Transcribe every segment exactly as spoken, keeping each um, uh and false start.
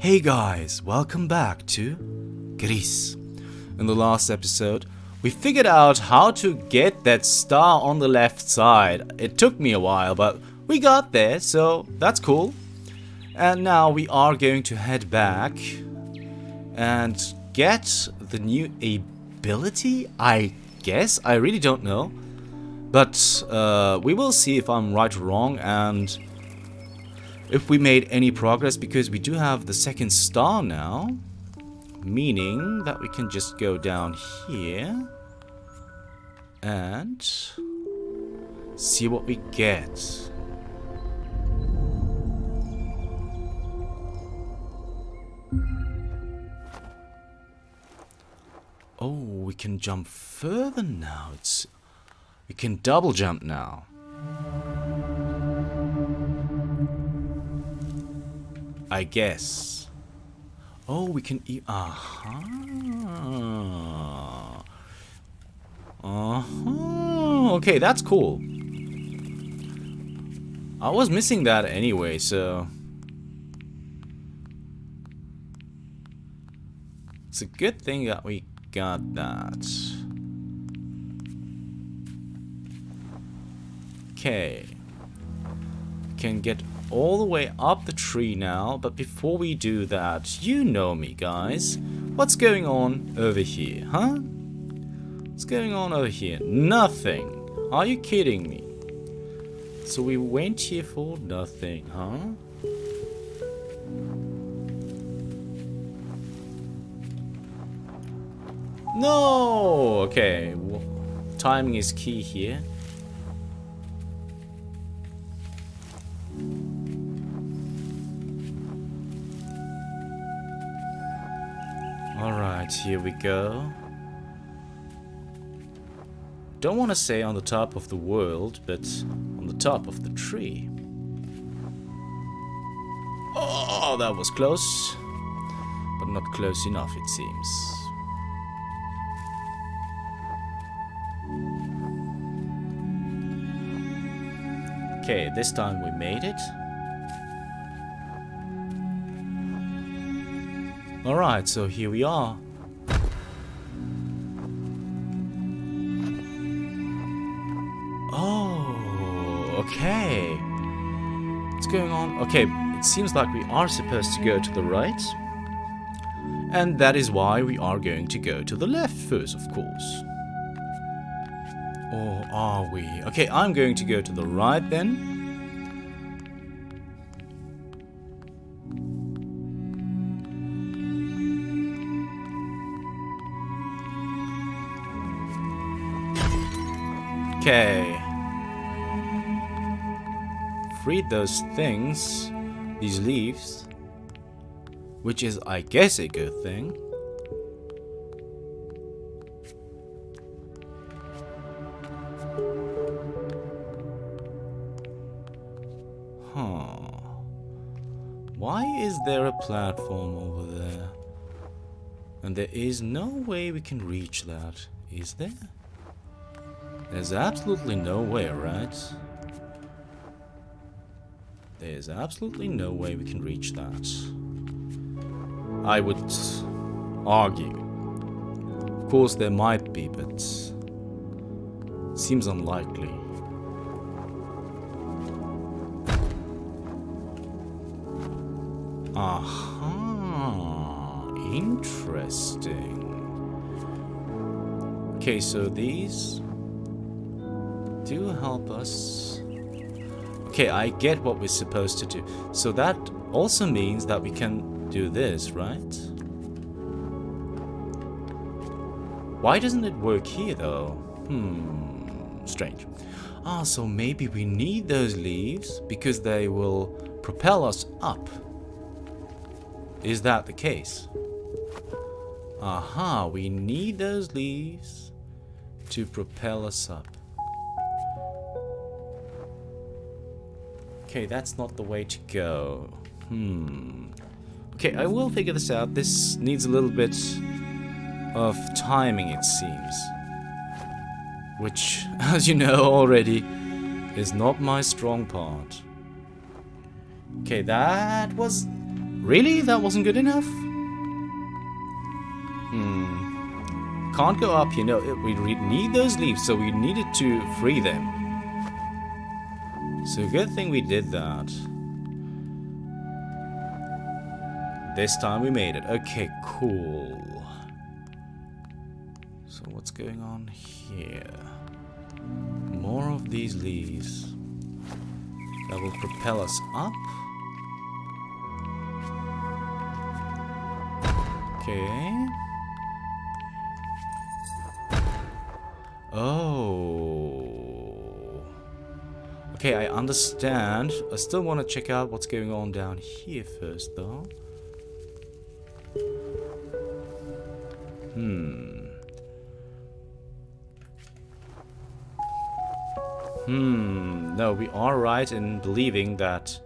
Hey guys, welcome back to Gris. In the last episode, we figured out how to get that star on the left side. It took me a while, but we got there, so that's cool. And now we are going to head back and get the new ability, I guess. I really don't know. But uh, we will see if I'm right or wrong and if we made any progress, because we do have the second star now, meaning that we can just go down here and see what we get. Oh, we can jump further now. It's we can double jump now. I guess. Oh, we can eat. Aha. Uh-huh. Okay, that's cool. I was missing that anyway, so it's a good thing that we got that. Okay. We can get all the way up the tree now, but before we do that, you know me, guys. What's going on over here, huh? What's going on over here? Nothing. Are you kidding me? So we went here for nothing, huh? No! Okay, well, timing is key here. Alright, here we go. Don't want to say on the top of the world, but on the top of the tree. Oh, that was close. But not close enough, it seems. Okay, this time we made it. Alright, so here we are. Oh, okay. What's going on? Okay, it seems like we are supposed to go to the right. And that is why we are going to go to the left first, of course. Or are we? Okay, I'm going to go to the right then. Okay. Freed those things, these leaves, which is, I guess, a good thing. Huh. Why is there a platform over there? And there is no way we can reach that, is there? There's absolutely no way, right? There's absolutely no way we can reach that. I would argue. Of course there might be, but seems unlikely. Aha, interesting. Okay, so these do help us. Okay, I get what we're supposed to do. So that also means that we can do this, right? Why doesn't it work here though? Hmm, strange. Ah, so maybe we need those leaves because they will propel us up. Is that the case? Aha, we need those leaves to propel us up. Okay, that's not the way to go. Hmm. Okay, I will figure this out. This needs a little bit of timing, it seems. Which, as you know already, is not my strong part. Okay, that was Really? That wasn't good enough? Hmm. Can't go up here. No, we need those leaves, so we needed to free them. So good thing we did that. This time we made it. Okay, cool. So what's going on here? More of these leaves. That will propel us up. Okay. Oh. Okay, I understand. I still want to check out what's going on down here first, though. Hmm. Hmm. No, we are right in believing that...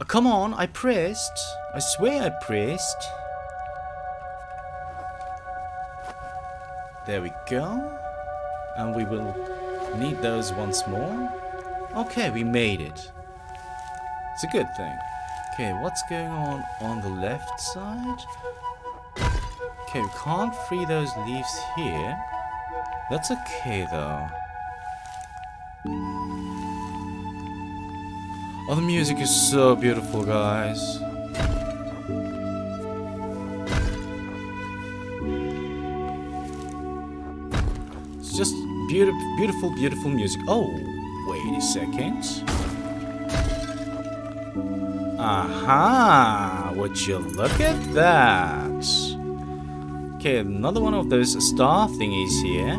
Oh, come on, I pressed. I swear I pressed. There we go. And we will need those once more. Okay, we made it. It's a good thing. Okay, what's going on on the left side? Okay, we can't free those leaves here. That's okay, though. Oh, the music is so beautiful, guys. It's just beautiful, beautiful, beautiful music. Oh, wait a second. Aha! Would you look at that? Okay, another one of those star thingies here.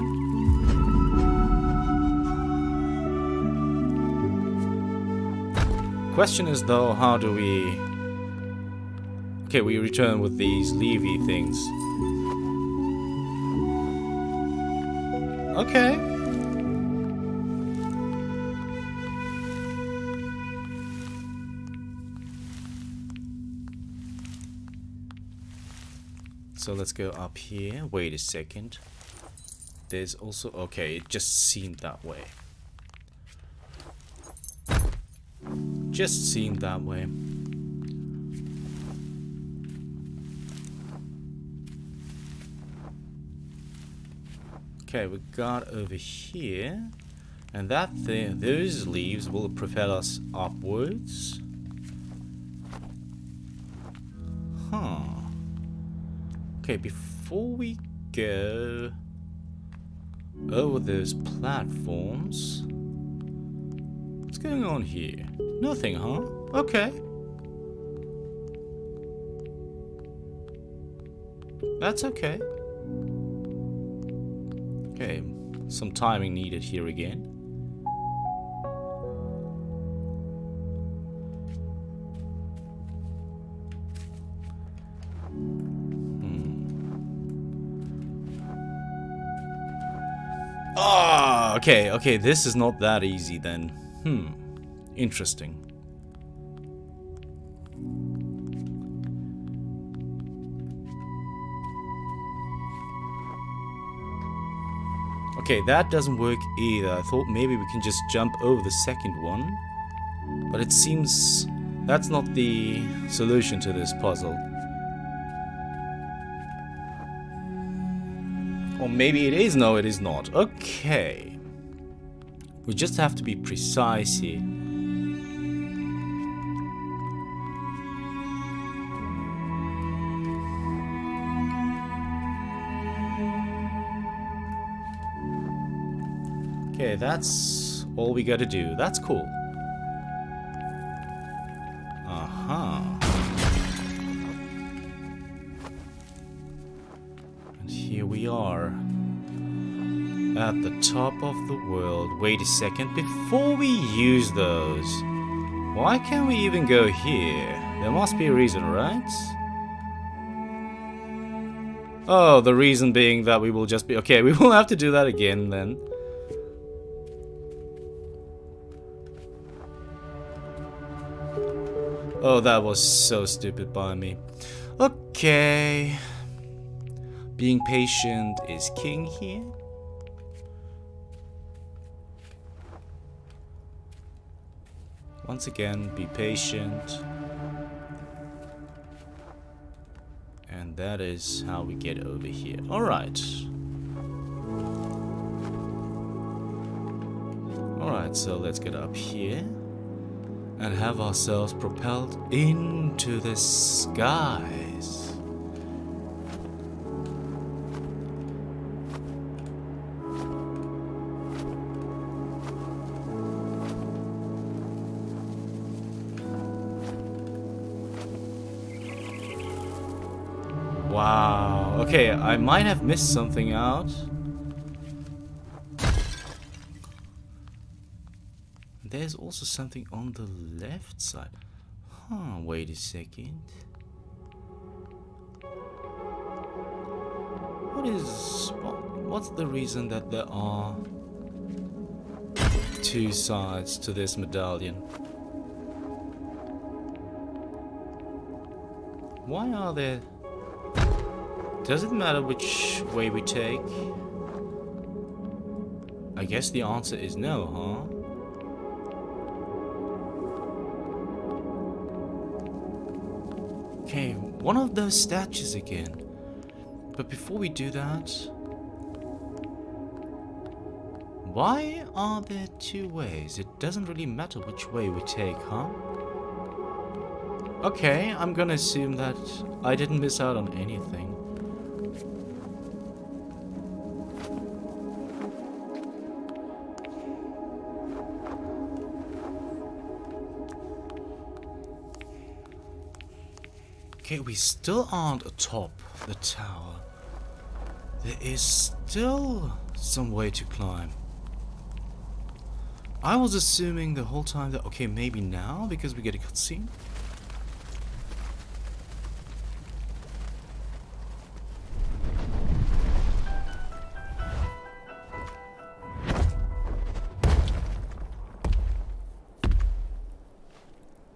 Question is though, how do we... Okay, we return with these leafy things. Okay. So let's go up here. Wait a second. There's also... Okay, it just seemed that way. Just seemed that way. Okay, we got over here, and that thing, those leaves will propel us upwards. Huh. Okay, before we go over those platforms, what's going on here? Nothing, huh? Okay. That's okay. Okay, some timing needed here again. Hmm. Ah, okay, okay, this is not that easy then. Hmm. Interesting. Okay, that doesn't work either. I thought maybe we can just jump over the second one, but it seems that's not the solution to this puzzle. Or maybe it is. No, it is not. Okay. We just have to be precise here. Okay, that's all we gotta do. That's cool. Uh-huh. And here we are. At the top of the world. Wait a second. Before we use those, why can't we even go here? There must be a reason, right? Oh, the reason being that we will just be... Okay, we will have to do that again then. Oh, that was so stupid by me. Okay. Being patient is king here. Once again, be patient. that is how we get over here. Alright. Alright, so let's get up here and have ourselves propelled into the skies. Wow. Okay, I might have missed something out. There's also something on the left side. Huh, wait a second. What is... What, what's the reason that there are two sides to this medallion? Why are there... Does it matter which way we take? I guess the answer is no, huh? Okay, one of those statues again. But before we do that... Why are there two ways? It doesn't really matter which way we take, huh? Okay, I'm gonna assume that I didn't miss out on anything. Okay, we still aren't atop the tower. There is still some way to climb. I was assuming the whole time that, okay, maybe now, because we get a cutscene.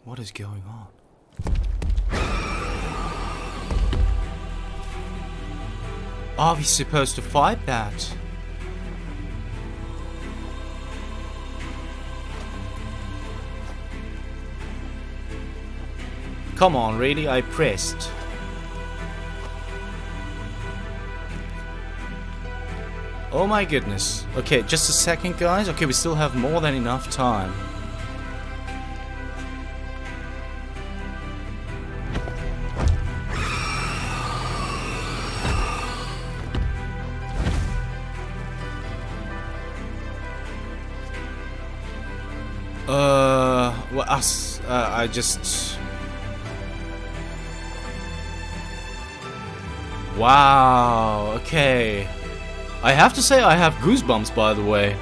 What is going on? Are we supposed to fight that? Come on, really? I pressed. Oh my goodness. Okay, just a second, guys. Okay, we still have more than enough time. Us, uh, I just... Wow, okay. I have to say I have goosebumps, by the way.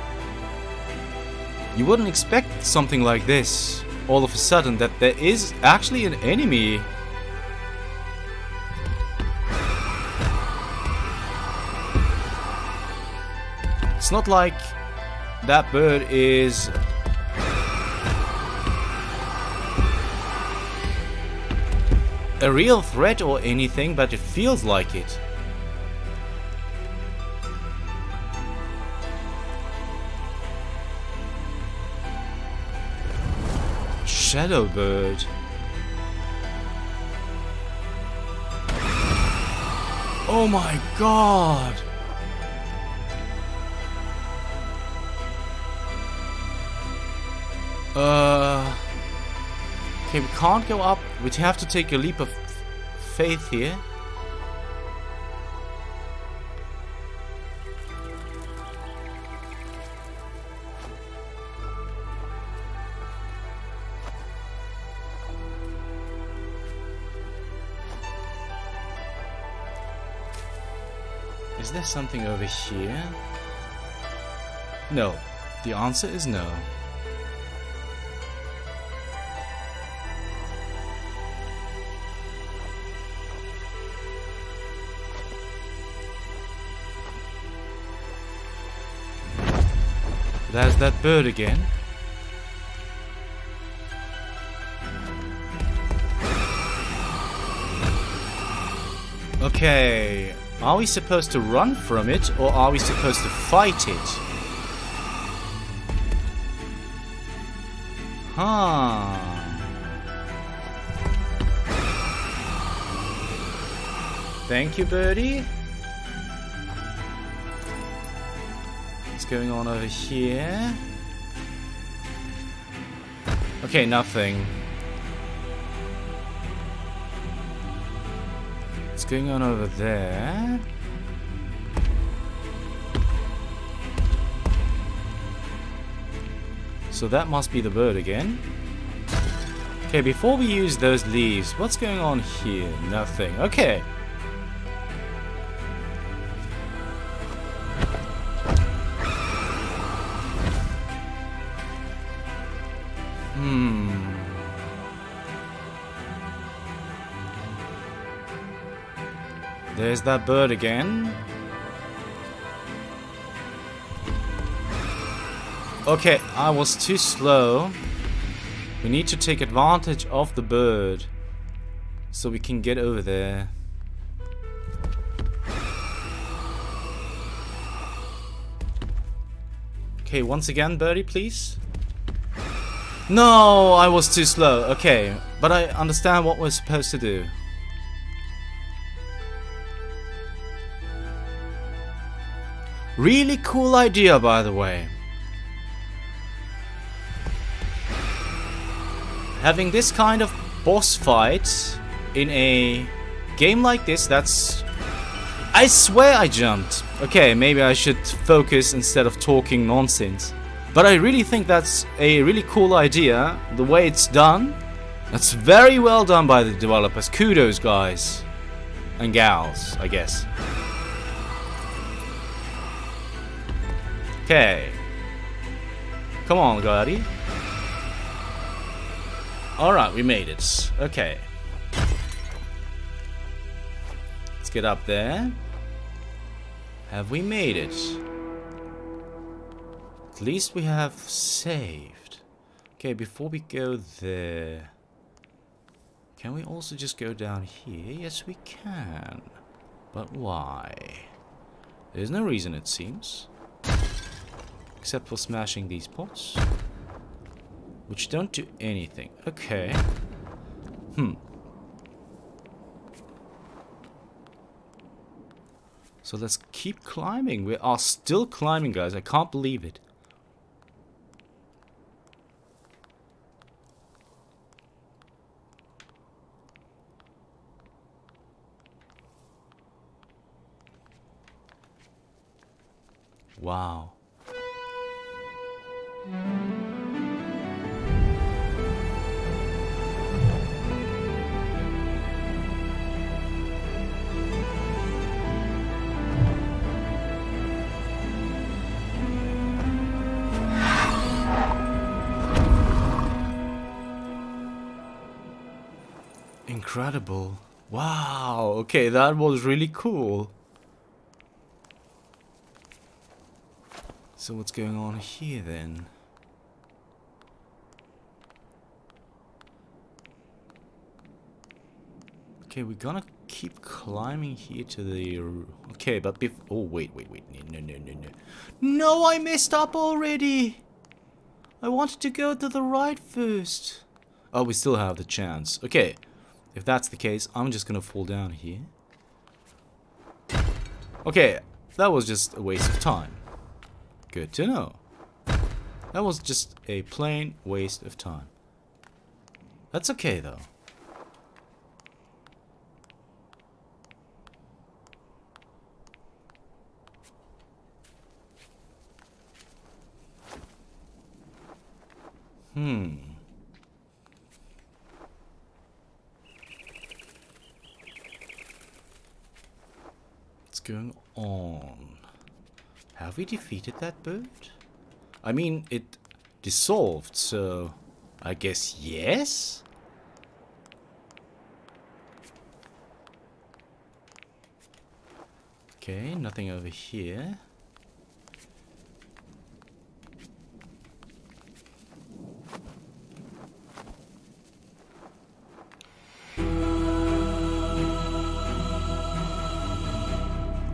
You wouldn't expect something like this, all of a sudden, that there is actually an enemy. It's not like that bird is... a real threat or anything, but it feels like it. Shadow Bird. Oh my god! Uh... Okay, we can't go up. We'd have to take a leap of faith here. Is there something over here? No. The answer is no. There's that bird again. Okay, are we supposed to run from it or are we supposed to fight it? Huh. Thank you, birdie. What's going on over here? Okay, nothing. What's going on over there? So that must be the bird again. Okay, before we use those leaves, what's going on here? Nothing. Okay. Hmm. There's that bird again. Okay, I was too slow. We need to take advantage of the bird so we can get over there. Okay, once again, birdie, please. No, I was too slow. Okay, but I understand what we're supposed to do. Really cool idea, by the way. Having this kind of boss fight in a game like this, that's... I swear I jumped. Okay, maybe I should focus instead of talking nonsense. But I really think that's a really cool idea. The way it's done, that's very well done by the developers. Kudos, guys. And gals, I guess. Okay. Come on, Guardi. Alright, we made it. Okay. Let's get up there. Have we made it? At least we have saved. Okay, before we go there... Can we also just go down here? Yes, we can. But why? There's no reason, it seems. Except for smashing these pots. Which don't do anything. Okay. Hmm. So let's keep climbing. We are still climbing, guys. I can't believe it. Wow. Incredible. Wow, okay, that was really cool. So what's going on here then? Okay, we're gonna keep climbing here to the... Okay, but bef... Oh, wait, wait, wait. No, no, no, no. No, I messed up already! I wanted to go to the right first. Oh, we still have the chance. Okay. If that's the case, I'm just gonna fall down here. Okay, that was just a waste of time. Good to know. That was just a plain waste of time. That's okay, though. Hmm. Going on? Have we defeated that bird? I mean, it dissolved, so I guess yes? Okay, nothing over here.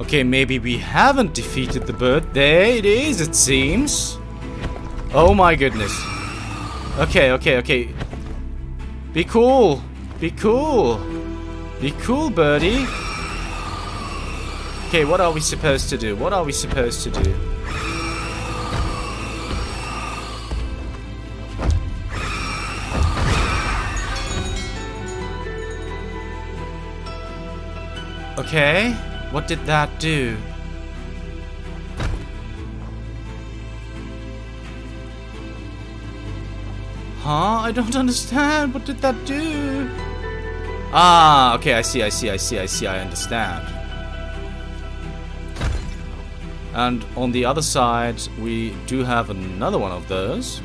Okay, maybe we haven't defeated the bird. There it is, it seems. Oh my goodness. Okay, okay, okay. Be cool. Be cool. Be cool, birdie. Okay, what are we supposed to do? What are we supposed to do? Okay, what did that do? Huh? I don't understand. What did that do? Ah, okay, I see, I see, I see, I see, I understand. And on the other side, we do have another one of those.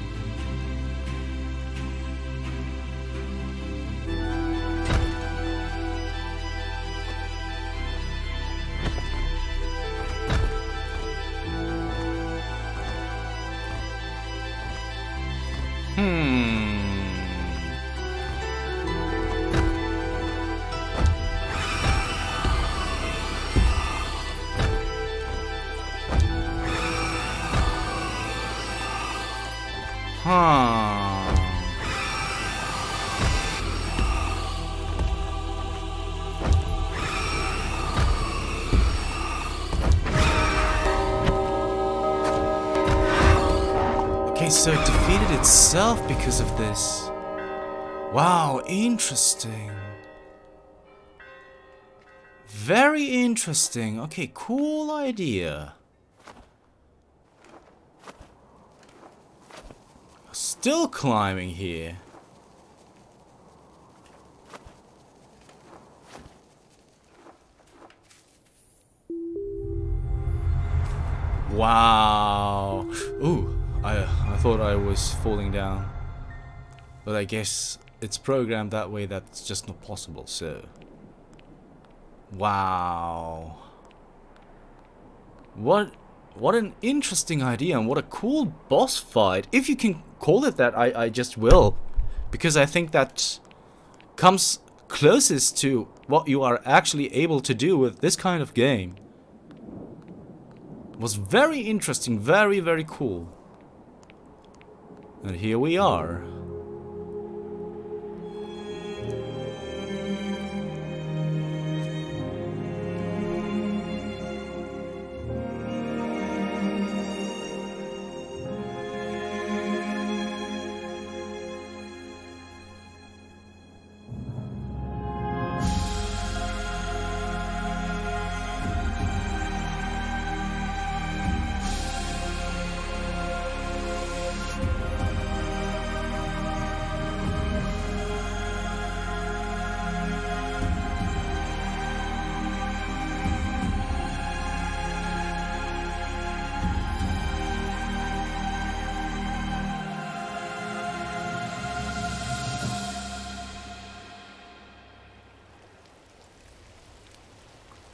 So it defeated itself because of this. Wow, interesting. Very interesting. Okay, cool idea. Still climbing here. Wow. Ooh. I, I thought I was falling down, but I guess it's programmed that way. That's just not possible. So, wow, what what an interesting idea, and what a cool boss fight, if you can call it that. I I just will, because I think that comes closest to what you are actually able to do with this kind of game. It was very interesting, very very cool. And here we are.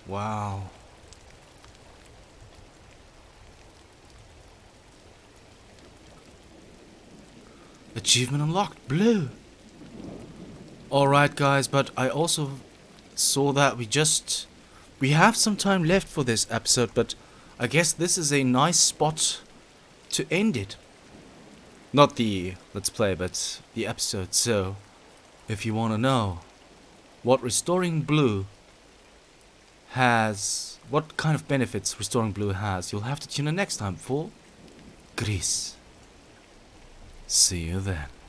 Wow. Achievement unlocked, blue. Alright guys, but I also saw that we just... we have some time left for this episode, but I guess this is a nice spot to end it. Not the Let's Play, but the episode. So, if you want to know what restoring blue has, what kind of benefits restoring blue has, you'll have to tune in next time for Gris. See you then.